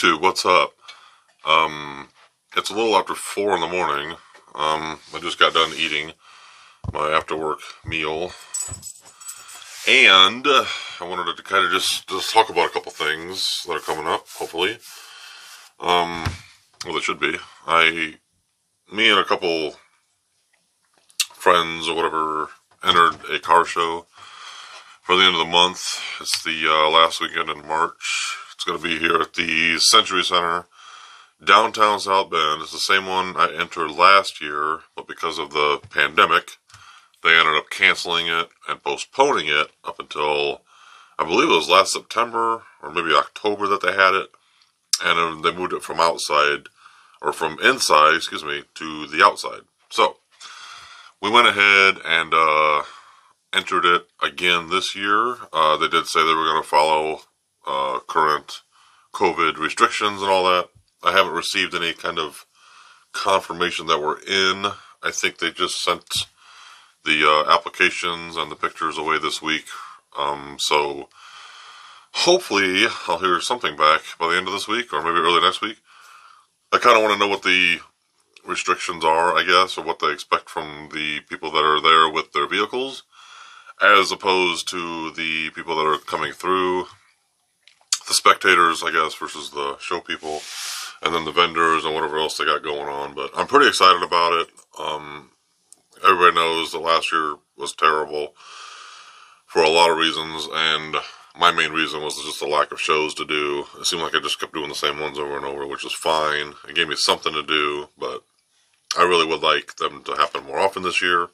YouTube, what's up? It's a little after 4 in the morning. I just got done eating my after work meal, and I wanted to kind of just talk about a couple things that are coming up, hopefully. Well, they should be. Me and a couple friends or whatever entered a car show for the end of the month. It's the last weekend in March. It's going to be here at the Century Center, downtown South Bend. It's the same one I entered last year, but because of the pandemic, they ended up canceling it and postponing it up until, I believe it was last September or maybe October that they had it, and they moved it from outside, or from inside, excuse me, to the outside. So, we went ahead and entered it again this year. They did say they were going to follow current COVID restrictions and all that. I haven't received any kind of confirmation that we're in. I think they just sent the applications and the pictures away this week. So hopefully I'll hear something back by the end of this week or maybe early next week. I kind of want to know what the restrictions are, I guess, or what they expect from the people that are there with their vehicles, as opposed to the people that are coming through, the spectators, I guess, versus the show people, and then the vendors and whatever else they got going on. But I'm pretty excited about it. Everybody knows that last year was terrible for a lot of reasons, and my main reason was just the lack of shows to do. It seemed like I just kept doing the same ones over and over, which is fine. It gave me something to do, but I really would like them to happen more often this year.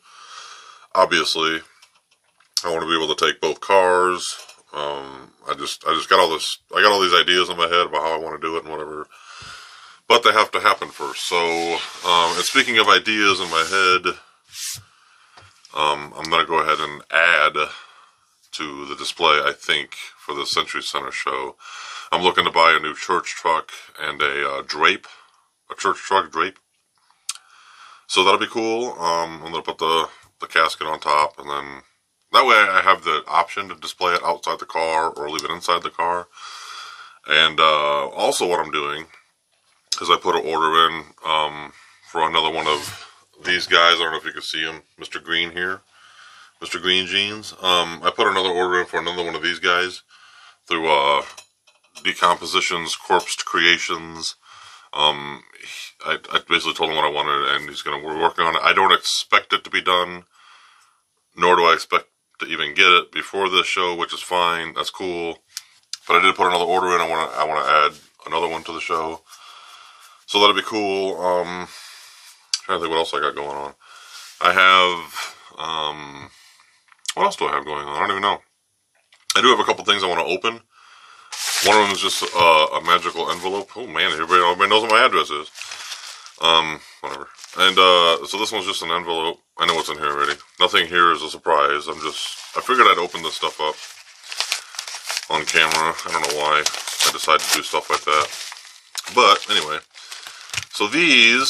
Obviously, I want to be able to take both cars. I just got all this, I got all these ideas in my head about how I want to do it and whatever, but they have to happen first. So, and speaking of ideas in my head, I'm going to go ahead and add to the display, I think, for the Century Center show. I'm looking to buy a new church truck and a drape, a church truck drape. So that'll be cool. I'm going to put the casket on top, and then that way I have the option to display it outside the car or leave it inside the car. And also what I'm doing is I put an order in for another one of these guys. I don't know if you can see him, Mr. Green here. Mr. Green Jeans. I put another order in for another one of these guys through Decompositions, Corpsed Creations. I basically told him what I wanted, and he's going to be working on it. I don't expect it to be done, nor do I expect to even get it before this show, which is fine. That's cool. But I did put another order in. I want to add another one to the show, so that'll be cool. Trying to think what else I got going on. I have what else do I have going on? I don't even know. I do have a couple things I want to open. One of them is just a magical envelope. Oh man, everybody knows what my address is. Whatever. And so this one's just an envelope. I know what's in here already. Nothing here is a surprise. I figured I'd open this stuff up on camera. I don't know why I decided to do stuff like that. But anyway, so these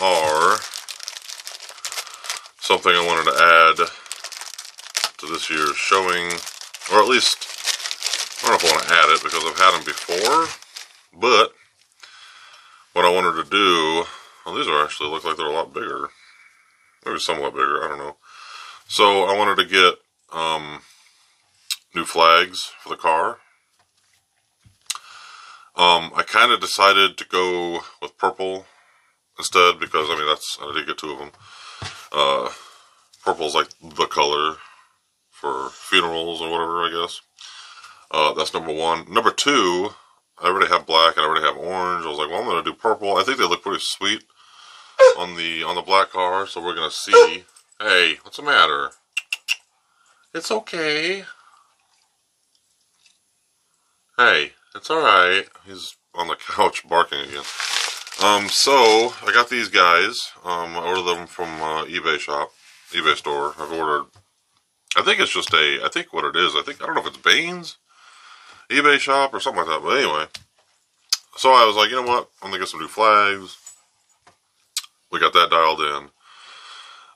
are something I wanted to add to this year's showing, or at least, I don't know if I want to add it because I've had them before, but what I wanted to do, well, these are actually, look like they're a lot bigger, maybe somewhat bigger, I don't know. So I wanted to get new flags for the car. I kind of decided to go with purple instead because, I mean, that's, I did get two of them. Purple's like the color for funerals or whatever, I guess. That's number one. Number two, I already have black and I already have orange. I was like, well, I'm gonna do purple. I think they look pretty sweet on the black car, so we're gonna see. Hey, what's the matter? It's okay. Hey, it's alright. He's on the couch barking again. So I got these guys. I ordered them from eBay store. I've ordered, I think it's just a, I think what it is, I think, I don't know if it's Bane's eBay shop or something like that, but anyway. So I was like, you know what, I'm gonna get some new flags. We got that dialed in.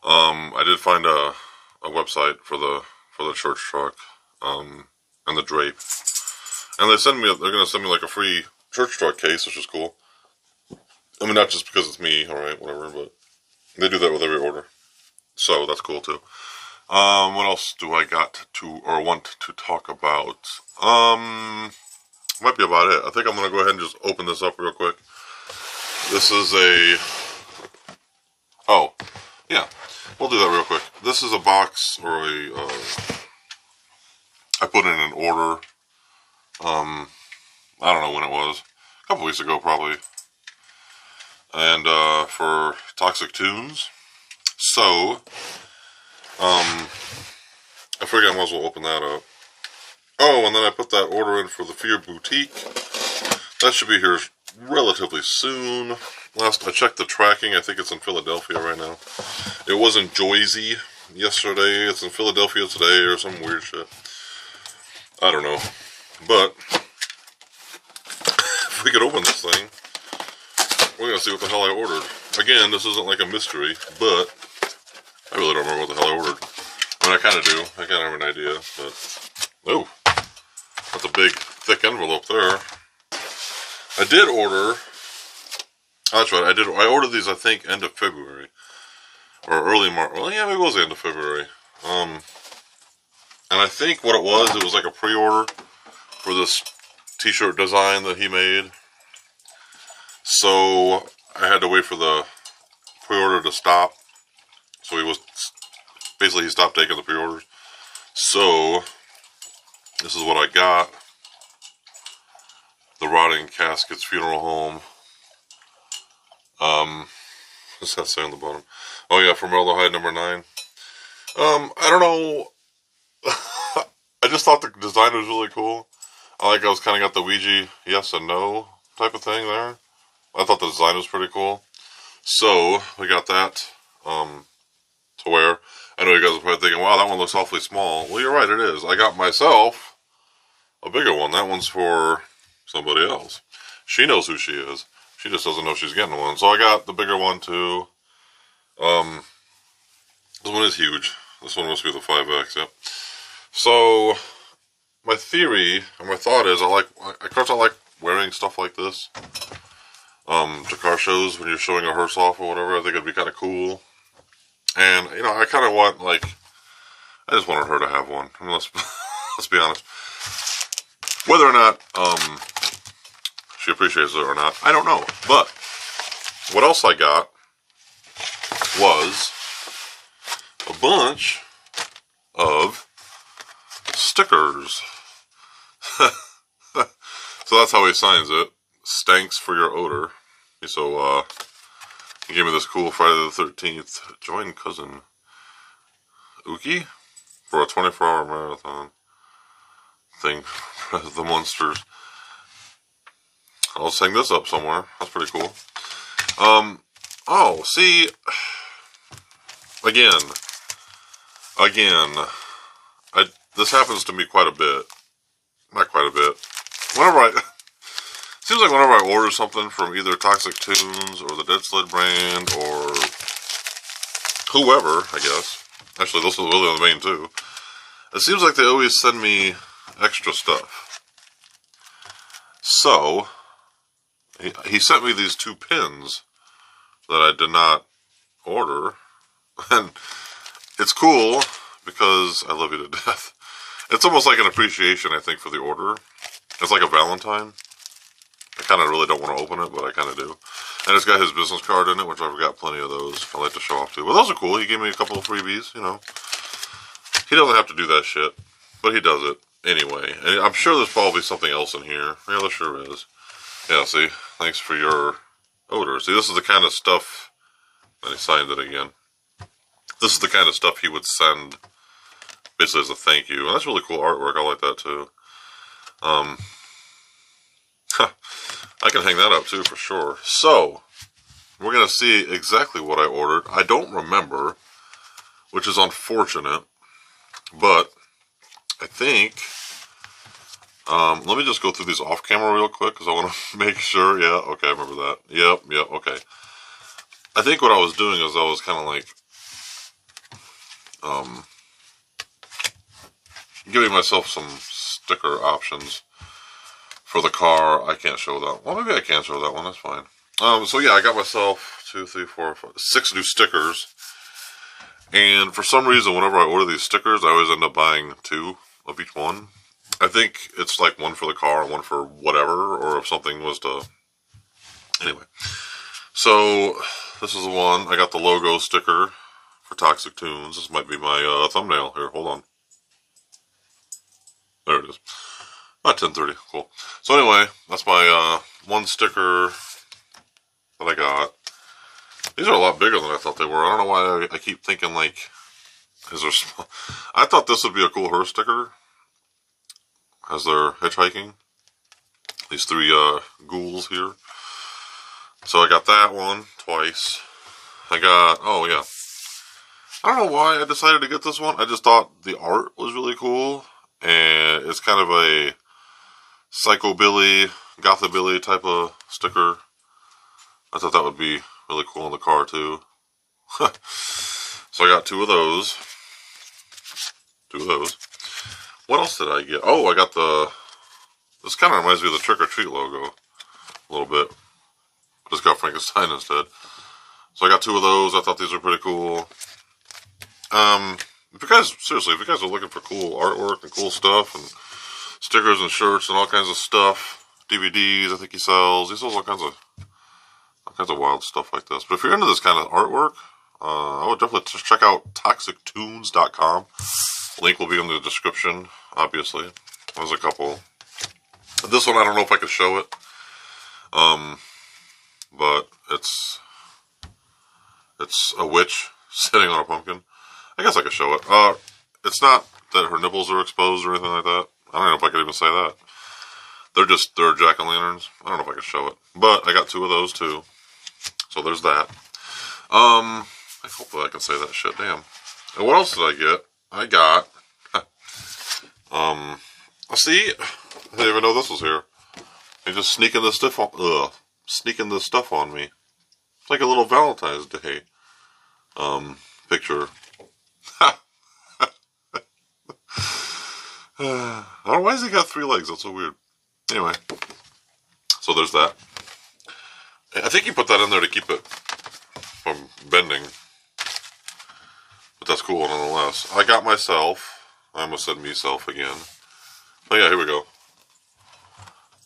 I did find a website for the church truck, and the drape, and they're gonna send me like a free church drug case, which is cool. I mean, not just because it's me, alright, whatever, but they do that with every order. So, that's cool, too. What else do I got to, or want to talk about? Might be about it. I think I'm going to go ahead and just open this up real quick. This is a... Oh, yeah. We'll do that real quick. This is a box, or a... I put in an order. I don't know when it was. A couple weeks ago, probably. And, for Toxic Toons. So... I figured I might as well open that up. Oh, and then I put that order in for the Fear Boutique. That should be here relatively soon. Last I checked the tracking, I think it's in Philadelphia right now. It was in Jersey yesterday. It's in Philadelphia today or some weird shit. I don't know. But, if we could open this thing, we're going to see what the hell I ordered. Again, this isn't like a mystery, but... I really don't remember what the hell I ordered. I mean, I kind of do. I kind of have an idea, but... Oh! That's a big, thick envelope there. I did order... Oh, that's right, I did. I ordered these, I think, end of February. Or early March. Well, yeah, maybe it was the end of February. And I think what it was like a pre-order for this t-shirt design that he made. So, I had to wait for the pre-order to stop. So he was, basically he stopped taking the pre-orders. So, this is what I got. The Rotting Caskets Funeral Home. What's that say on the bottom? Oh yeah, from Rolohide #9. I don't know. I just thought the design was really cool. I was kind of got the Ouija yes and no type of thing there. I thought the design was pretty cool. So, we got that. To wear. I know you guys are probably thinking, wow, that one looks awfully small. Well, you're right, it is. I got myself a bigger one. That one's for somebody else. She knows who she is. She just doesn't know she's getting one. So I got the bigger one, too. This one is huge. This one must be the 5X, yep. So, my theory, or my thought is, I like wearing stuff like this to car shows when you're showing a hearse off or whatever. I think it'd be kind of cool. And, you know, I kind of want, like, I just wanted her to have one. I mean, let's be honest. Whether or not she appreciates it or not, I don't know. But what else I got was a bunch of stickers. So that's how he signs it. Stanks for your odor. So, he gave me this cool Friday the 13th. Join cousin Uki for a 24-hour marathon thing for the monsters. I'll sing this up somewhere. That's pretty cool. Oh, see, again, this happens to me quite a bit. Not quite a bit. Whenever I... Seems like whenever I order something from either Toxic Toons or the Dead Sled brand or whoever, I guess. Actually, those are really on the main two. It seems like they always send me extra stuff. So, he sent me these two pins that I did not order. And it's cool because I love you to death. It's almost like an appreciation, I think, for the order. It's like a Valentine. I kind of really don't want to open it, but I kind of do. And it's got his business card in it, which I've got plenty of those. I like to show off too. Well, those are cool. He gave me a couple of freebies, you know. He doesn't have to do that shit, but he does it anyway. And I'm sure there's probably something else in here. Yeah, there sure is. Yeah, see? Thanks for your odor. See, this is the kind of stuff... And he signed it again. This is the kind of stuff he would send, basically as a thank you. And that's really cool artwork. I like that too. I can hang that up too for sure. So, we're going to see exactly what I ordered. I don't remember, which is unfortunate, but I think, let me just go through these off camera real quick because I want to make sure. Yeah, okay, I remember that. Yep, yep, okay. I think what I was doing is I was kind of like giving myself some sticker options. For the car, I can't show that. Well, maybe I can show that one. That's fine. So yeah, I got myself 6 new stickers. And for some reason, whenever I order these stickers, I always end up buying 2 of each one. I think it's like one for the car and one for whatever, or if something was to... Anyway. So, this is the one. I got the logo sticker for Toxic Toons. This might be my thumbnail. Here, hold on. There it is. About 10:30. Cool. So anyway, that's my one sticker that I got. These are a lot bigger than I thought they were. I don't know why I keep thinking, like, is there small? I thought this would be a cool Her sticker, as they're hitchhiking. These 3 ghouls here. So I got that one twice. I got, oh yeah. I don't know why I decided to get this one. I just thought the art was really cool. And it's kind of a psychobilly, gothabilly type of sticker. I thought that would be really cool on the car too. So I got 2 of those. 2 of those. What else did I get? Oh, I got the... This kind of reminds me of the Trick or Treat logo. A little bit. Just got Frankenstein instead. So I got 2 of those. I thought these were pretty cool. If you guys... Seriously, if you guys are looking for cool artwork and cool stuff and stickers and shirts and all kinds of stuff, DVDs, I think he sells. He sells all kinds of wild stuff like this. But if you're into this kind of artwork, I would definitely check out ToxicToons.com. Link will be in the description, obviously. There's a couple. This one, I don't know if I can show it. But it's a witch sitting on a pumpkin. I guess I could show it. It's not that her nipples are exposed or anything like that. I don't know if I could even say that. They're jack-o'-lanterns. I don't know if I could show it. But I got 2 of those too. So there's that. Hopefully I can say that shit. Damn. And what else did I get? I got, see, I didn't even know this was here. They're just sneaking this stuff on me. It's like a little Valentine's Day, picture. I don't know, why has he got 3 legs? That's so weird. Anyway, so there's that. I think you put that in there to keep it from bending. That's cool nonetheless. I got myself, I almost said meself again. Oh yeah, here we go.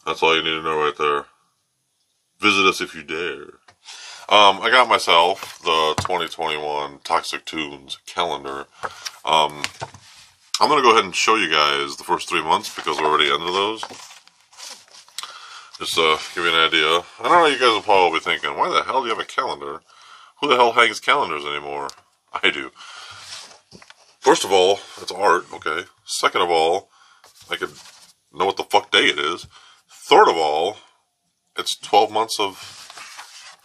That's all you need to know right there. Visit us if you dare. I got myself the 2021 Toxic Toons calendar. I'm going to go ahead and show you guys the first 3 months because we're already into those. Just give you an idea. I don't know, you guys will probably be thinking, why the hell do you have a calendar? Who the hell hangs calendars anymore? I do. First of all, it's art, okay. Second of all, I could know what the fuck day it is. Third of all, it's 12 months of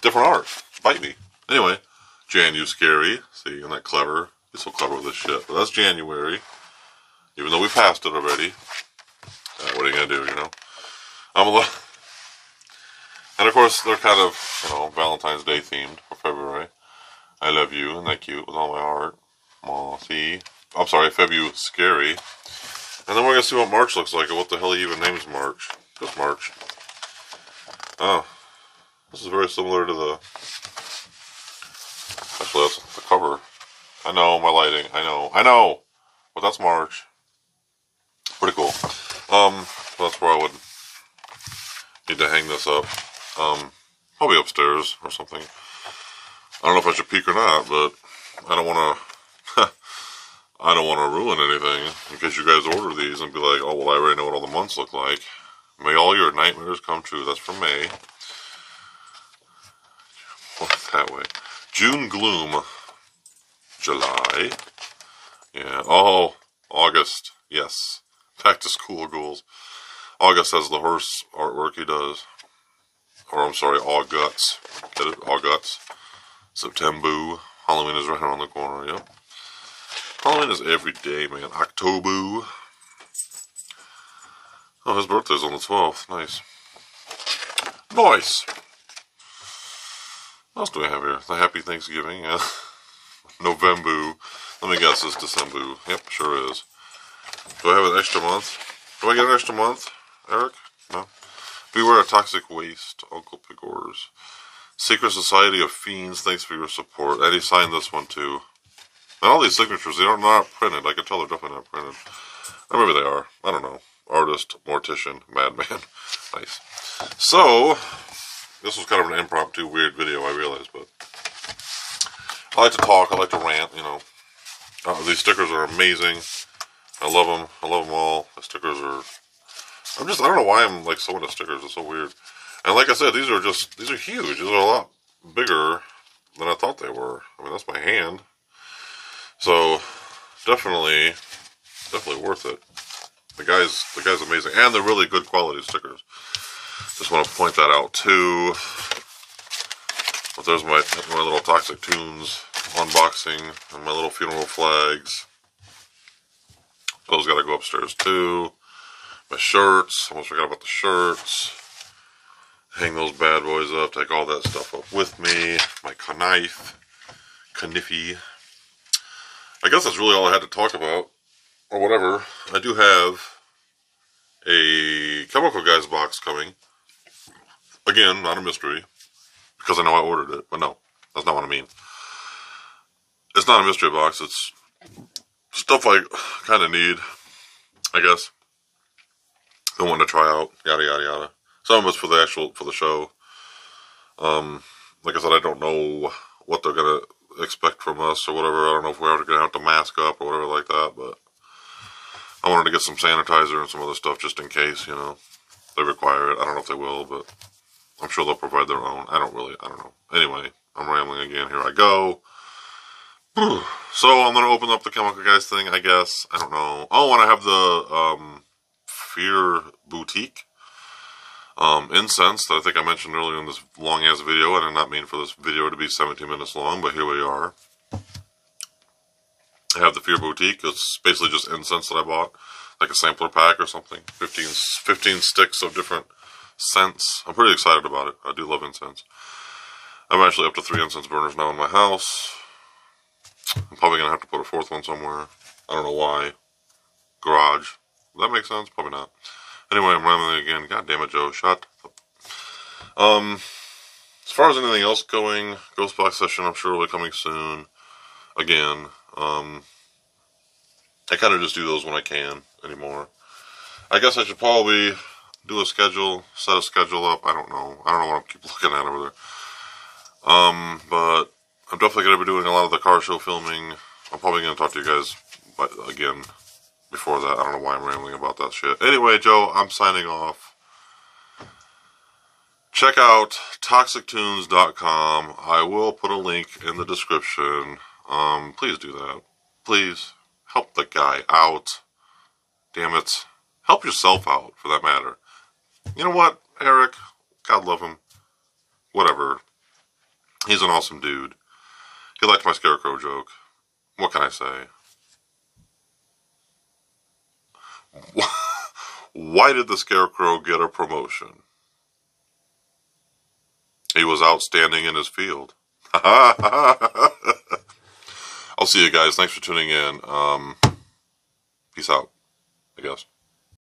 different art. Bite me. Anyway, January scary. See, I'm not clever. You're so clever with this shit. But that's January. Even though we passed it already. What are you gonna do, you know? And of course, they're kind of, you know, Valentine's Day themed for February. I love you, and that cute with all my heart. Mossy. I'm sorry, February scary. And then we're gonna see what March looks like, and what the hell he even names March. Just March. Oh, this is very similar to the. Actually, that's the cover. I know my lighting. I know. But that's March. Pretty cool. That's where I would need to hang this up. Probably upstairs or something. I don't know if I should peek or not, but I don't want to. I don't want to ruin anything in case you guys order these and be like, "Oh well, I already know what all the months look like." May all your nightmares come true. That's from May. What's that way? June gloom. July. Yeah. Oh, August. Yes. Back to school, ghouls. August has the horse artwork he does. Or I'm sorry, August. Get it? August. September. Halloween is right around the corner, yep. Halloween is every day, man. October. Oh, his birthday's on the 12th. Nice. Nice! What else do we have here? The Happy Thanksgiving, yeah. November. Let me guess, it's December. Yep, sure is. Do I have an extra month? Do I get an extra month, Eric? No. Beware of toxic waste, Uncle Pigors. Secret Society of Fiends, thanks for your support. Eddie signed this one too. And all these signatures, they're not printed. I can tell they're definitely not printed. Or maybe they are. I don't know. Artist, mortician, madman. Nice. So, this was kind of an impromptu, weird video, I realize, but I like to talk. I like to rant, you know. These stickers are amazing. I love them. I love them all. The stickers are... I don't know why I'm like so into stickers. It's so weird. And like I said, these are just, these are huge. These are a lot bigger than I thought they were. I mean, that's my hand. So definitely worth it. The guy's amazing. And they're really good quality stickers. Just want to point that out too. But there's my little Toxic Toons unboxing and my little funeral flags. Those got to go upstairs too. My shirts, almost forgot about the shirts. Hang those bad boys up, take all that stuff up with me. My knife, kniffy. I guess that's really all I had to talk about, or whatever. I do have a Chemical Guys box coming. Again, not a mystery, because I know I ordered it, but no, that's not what I mean. It's not a mystery box, it's stuff I kind of need, I guess. Been wanting to try out, yada yada yada. Some of it's for the actual, for the show. Like I said, I don't know what they're gonna expect from us or whatever. I don't know if we're ever gonna have to mask up or whatever like that, but I wanted to get some sanitizer and some other stuff just in case, you know, they require it. I don't know if they will, but I'm sure they'll provide their own. I don't know. Anyway, I'm rambling again. Here I go. So I'm gonna open up the Chemical Guys thing, I guess. I don't know. Oh, and I have the Fear Boutique incense that I think I mentioned earlier in this long ass video. I did not mean for this video to be 17 minutes long, but here we are. I have the Fear Boutique. It's basically just incense that I bought, like a sampler pack or something. 15 sticks of different scents. I'm pretty excited about it. I do love incense. I'm actually up to 3 incense burners now in my house. I'm probably gonna have to put a 4th one somewhere. I don't know why. Garage. Does that make sense? Probably not. Anyway, I'm rambling again. God damn it, Joe. Shut up. As far as anything else going, Ghost Box session, I'm sure will be coming soon. Again. I kind of just do those when I can anymore. I guess I should probably do a schedule, set a schedule up. I don't know. I don't know what I keep looking at over there. But I'm definitely going to be doing a lot of the car show filming. I'm probably going to talk to you guys again. Before that, I don't know why I'm rambling about that shit. Anyway, Joe, I'm signing off. Check out toxictoons.com. I will put a link in the description. Please do that. Please help the guy out. Damn it. Help yourself out, for that matter. You know what, Eric? God love him. Whatever. He's an awesome dude. He liked my scarecrow joke. What can I say? Why did the scarecrow get a promotion? He was outstanding in his field. I'll see you guys. Thanks for tuning in. Peace out, I guess.